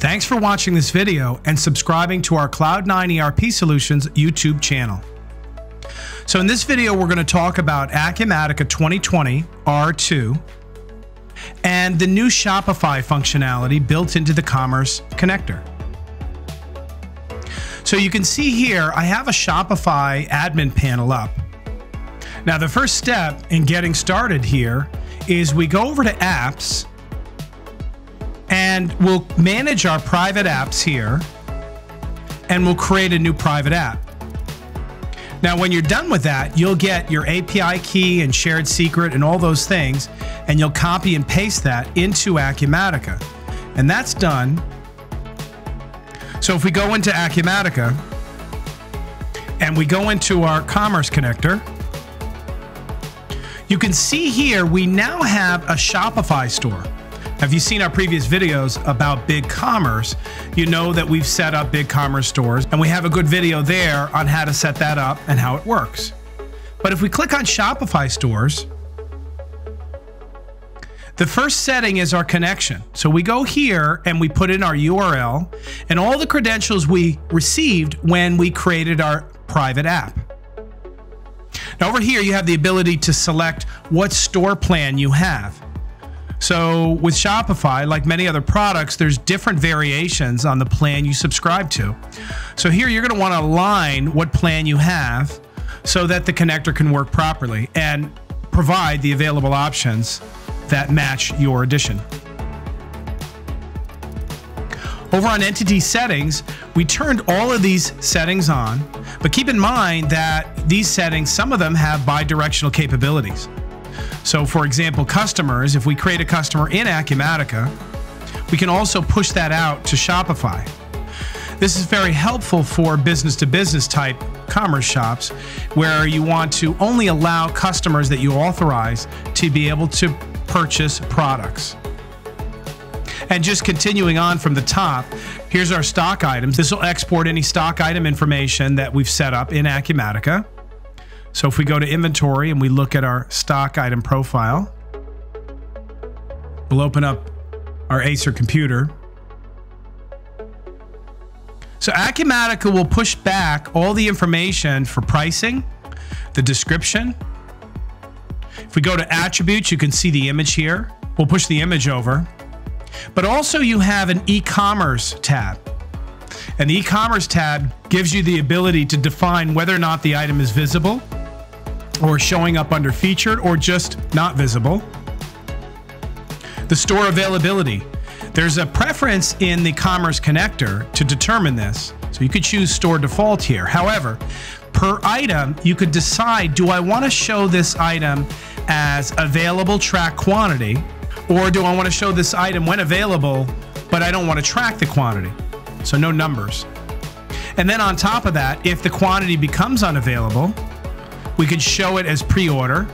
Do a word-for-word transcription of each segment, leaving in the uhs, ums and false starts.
Thanks for watching this video and subscribing to our Cloud nine E R P Solutions YouTube channel. So in this video, we're going to talk about Acumatica twenty twenty R two and the new Shopify functionality built into the Commerce Connector. So you can see here, I have a Shopify admin panel up. Now, the first step in getting started here is we go over to apps and we'll manage our private apps here and we'll create a new private app. Now, when you're done with that, you'll get your A P I key and shared secret and all those things, and you'll copy and paste that into Acumatica. And that's done. So if we go into Acumatica and we go into our Commerce Connector, you can see here, we now have a Shopify store. Now, if you've seen our previous videos about BigCommerce, you know that we've set up BigCommerce stores, and we have a good video there on how to set that up and how it works. But if we click on Shopify stores, the first setting is our connection. So we go here and we put in our U R L and all the credentials we received when we created our private app. Now over here, you have the ability to select what store plan you have. So with Shopify, like many other products, there's different variations on the plan you subscribe to. So here you're going to want to align what plan you have so that the connector can work properly and provide the available options that match your edition. Over on entity settings, we turned all of these settings on, but keep in mind that these settings, some of them have bi-directional capabilities. So for example, customers, if we create a customer in Acumatica, we can also push that out to Shopify. This is very helpful for business-to-business type commerce shops where you want to only allow customers that you authorize to be able to purchase products. And just continuing on from the top, here's our stock items. This will export any stock item information that we've set up in Acumatica. So if we go to inventory and we look at our stock item profile, we'll open up our Acer computer. So Acumatica will push back all the information for pricing, the description. If we go to attributes, you can see the image here. We'll push the image over. But also you have an e-commerce tab. And the e-commerce tab gives you the ability to define whether or not the item is visible, or showing up under featured, or just not visible. The store availability. There's a preference in the Commerce Connector to determine this. So you could choose store default here. However, per item, you could decide, do I want to show this item as available track quantity, or do I want to show this item when available, but I don't want to track the quantity? So no numbers. And then on top of that, if the quantity becomes unavailable, we could show it as pre-order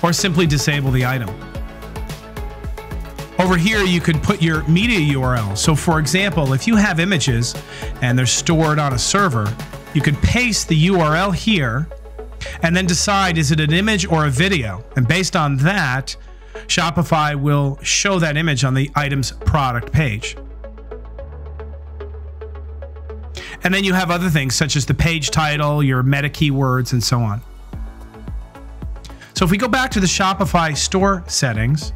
or simply disable the item. Over here, you could put your media U R L. So for example, if you have images and they're stored on a server, you could paste the U R L here and then decide, is it an image or a video? And based on that, Shopify will show that image on the item's product page. And then you have other things such as the page title, your meta keywords, and so on. So if we go back to the Shopify store settings,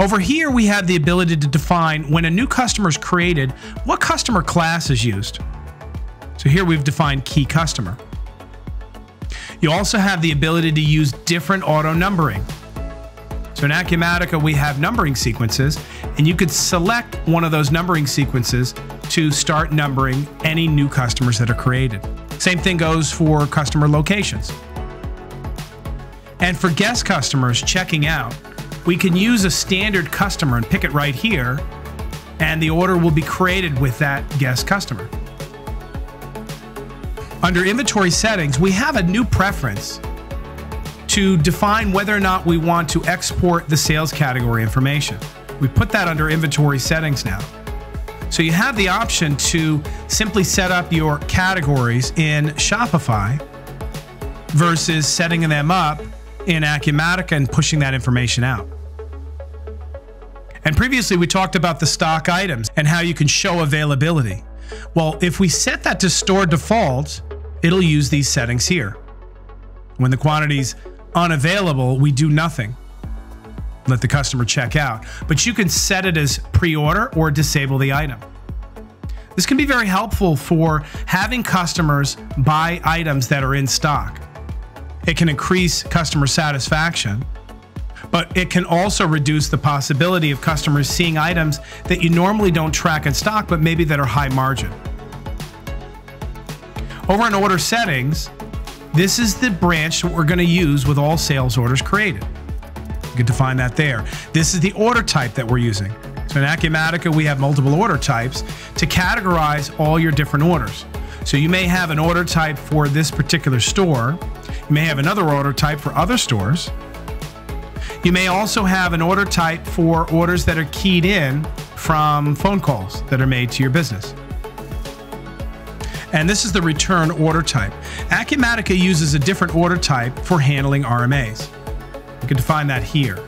over here we have the ability to define when a new customer is created, what customer class is used. So here we've defined key customer. You also have the ability to use different auto numbering. So in Acumatica, we have numbering sequences, and you could select one of those numbering sequences to start numbering any new customers that are created. Same thing goes for customer locations. And for guest customers checking out, we can use a standard customer and pick it right here, and the order will be created with that guest customer. Under inventory settings, we have a new preference to define whether or not we want to export the sales category information. We put that under inventory settings now. So you have the option to simply set up your categories in Shopify versus setting them up in Acumatica and pushing that information out. And previously we talked about the stock items and how you can show availability. Well, if we set that to store default, it'll use these settings here. When the quantity's unavailable, we do nothing. Let the customer check out, but you can set it as pre-order or disable the item. This can be very helpful for having customers buy items that are in stock. It can increase customer satisfaction, but it can also reduce the possibility of customers seeing items that you normally don't track in stock, but maybe that are high margin. Over in order settings, this is the branch that we're going to use with all sales orders created. You can define that there. This is the order type that we're using. So in Acumatica, we have multiple order types to categorize all your different orders. So you may have an order type for this particular store. You may have another order type for other stores. You may also have an order type for orders that are keyed in from phone calls that are made to your business. And this is the return order type. Acumatica uses a different order type for handling R M As. You can define that here.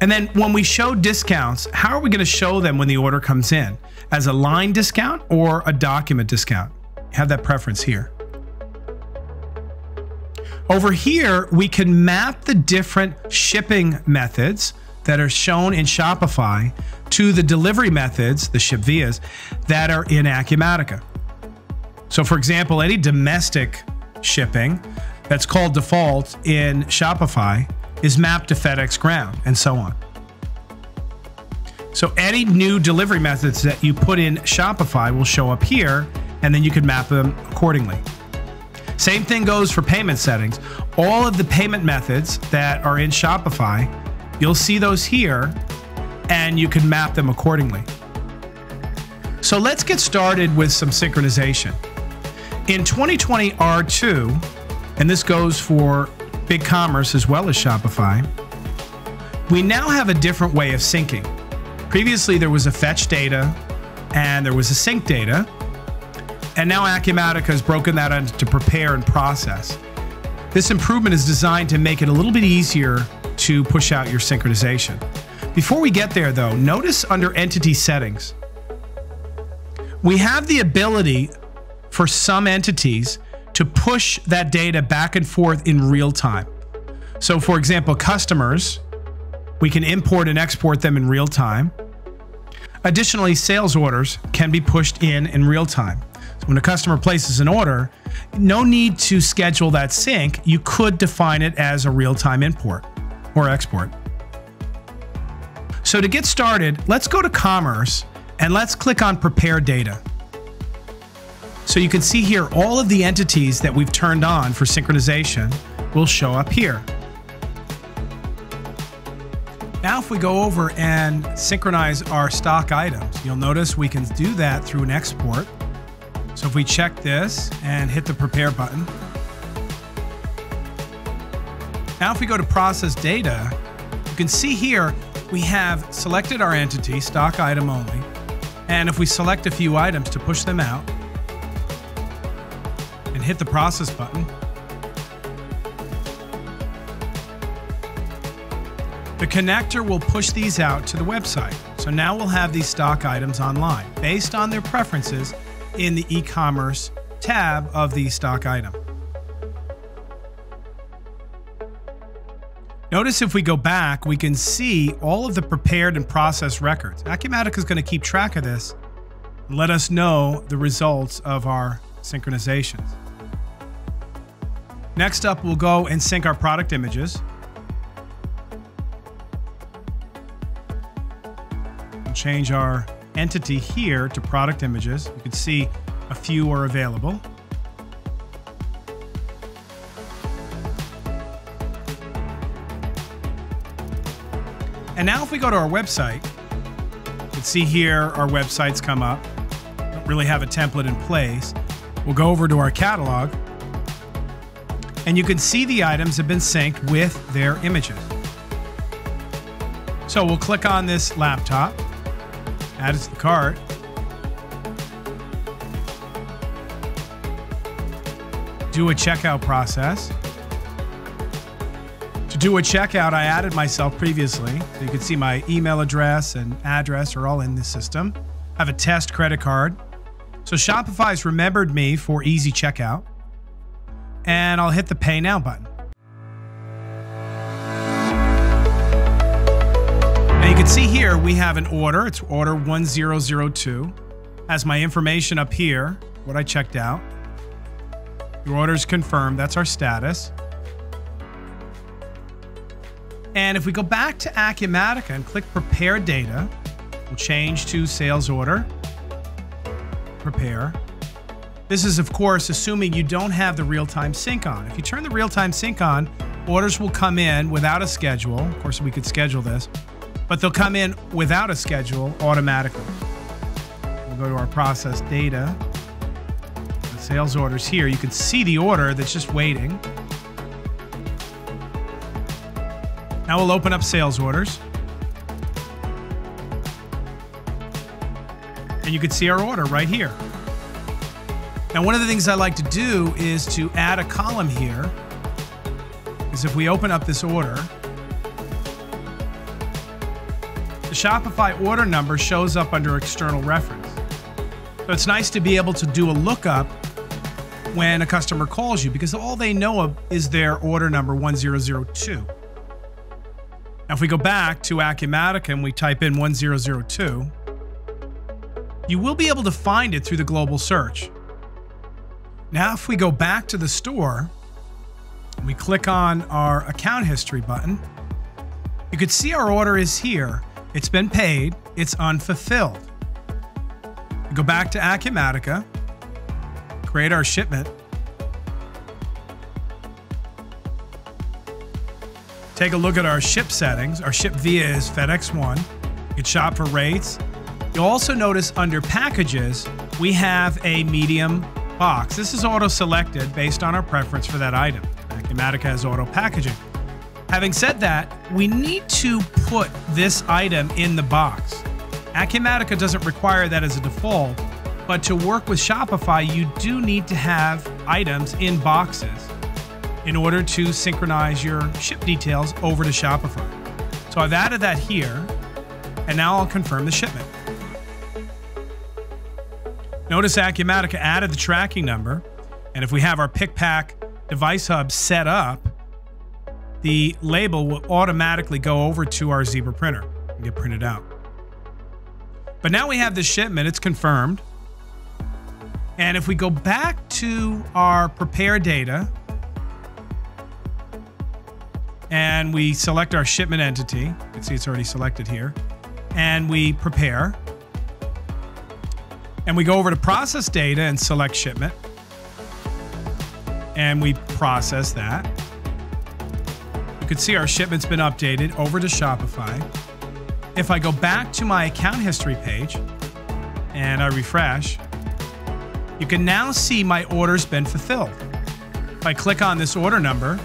And then when we show discounts, how are we going to show them when the order comes in? As a line discount or a document discount? You have that preference here. Over here, we can map the different shipping methods that are shown in Shopify to the delivery methods, the ship vias, that are in Acumatica. So for example, any domestic shipping that's called default in Shopify is mapped to FedEx ground and so on. So any new delivery methods that you put in Shopify will show up here, and then you can map them accordingly. Same thing goes for payment settings. All of the payment methods that are in Shopify, you'll see those here, and you can map them accordingly. So let's get started with some synchronization. In twenty twenty R two, and this goes for BigCommerce as well as Shopify, we now have a different way of syncing. Previously, there was a fetch data and there was a sync data, and now Acumatica has broken that into prepare and process. This improvement is designed to make it a little bit easier to push out your synchronization. Before we get there though, notice under entity settings, we have the ability for some entities to push that data back and forth in real time. So for example, customers, we can import and export them in real time. Additionally, sales orders can be pushed in in real time. So when a customer places an order, no need to schedule that sync. You could define it as a real-time import or export. So to get started, let's go to Commerce and let's click on Prepare Data. So you can see here all of the entities that we've turned on for synchronization will show up here. Now if we go over and synchronize our stock items, you'll notice we can do that through an export. So if we check this and hit the Prepare button. Now if we go to Process Data, you can see here we have selected our entity, stock item only, and if we select a few items to push them out, and hit the Process button, the connector will push these out to the website. So now we'll have these stock items online based on their preferences in the e-commerce tab of the stock item. Notice if we go back, we can see all of the prepared and processed records. Acumatica is going to keep track of this and let us know the results of our synchronizations. Next up, we'll go and sync our product images. We'll change our entity here to product images. You can see a few are available. And now if we go to our website, you can see here our websites come up. Don't really have a template in place. We'll go over to our catalog and you can see the items have been synced with their images. So we'll click on this laptop, add it to the cart. Do a checkout process. To do a checkout, I added myself previously. So you can see my email address and address are all in the system. I have a test credit card. So Shopify's remembered me for easy checkout. And I'll hit the Pay Now button. Now you can see here we have an order. It's order one zero zero two. Has my information up here, what I checked out. Your order is confirmed. That's our status. And if we go back to Acumatica and click Prepare Data, we'll change to Sales Order, Prepare. This is, of course, assuming you don't have the real-time sync on. If you turn the real-time sync on, orders will come in without a schedule. Of course, we could schedule this, but they'll come in without a schedule automatically. We'll go to our Process Data, the Sales Orders here. You can see the order that's just waiting. Now we'll open up Sales Orders. And you can see our order right here. Now, one of the things I like to do is to add a column here, is if we open up this order, the Shopify order number shows up under external reference. So it's nice to be able to do a lookup when a customer calls you, because all they know of is their order number one zero zero two. Now, if we go back to Acumatica and we type in one zero zero two, you will be able to find it through the global search. Now, if we go back to the store, and we click on our account history button, you can see our order is here. It's been paid, it's unfulfilled. We go back to Acumatica, create our shipment, take a look at our ship settings. Our ship via is FedEx one. You can shop for rates. You'll also notice under packages, we have a medium box. This is auto-selected based on our preference for that item. Acumatica has auto-packaging. Having said that, we need to put this item in the box. Acumatica doesn't require that as a default, but to work with Shopify, you do need to have items in boxes in order to synchronize your ship details over to Shopify. So I've added that here, and now I'll confirm the shipment. Notice Acumatica added the tracking number, and if we have our PickPack device hub set up, the label will automatically go over to our Zebra printer and get printed out. But now we have the shipment, it's confirmed. And if we go back to our prepare data and we select our shipment entity, you can see it's already selected here, and we prepare. And we go over to process data and select shipment. And we process that. You can see our shipment's been updated over to Shopify. If I go back to my account history page and I refresh, you can now see my order's been fulfilled. If I click on this order number,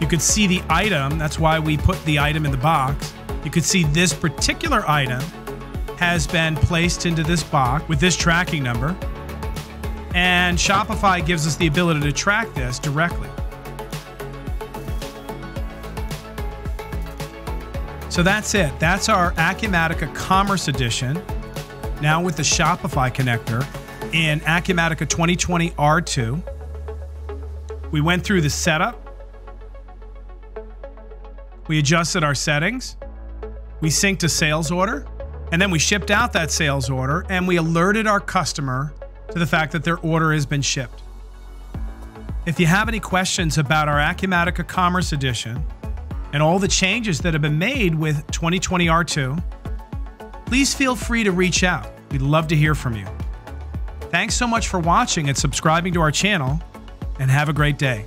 you can see the item. That's why we put the item in the box. You can see this particular item has been placed into this box with this tracking number, and Shopify gives us the ability to track this directly. So that's it. That's our Acumatica Commerce Edition, now with the Shopify connector in Acumatica twenty twenty R two. We went through the setup. We adjusted our settings. We synced a sales order. And then we shipped out that sales order, and we alerted our customer to the fact that their order has been shipped. If you have any questions about our Acumatica Commerce Edition and all the changes that have been made with twenty twenty R two, please feel free to reach out. We'd love to hear from you. Thanks so much for watching and subscribing to our channel, and have a great day.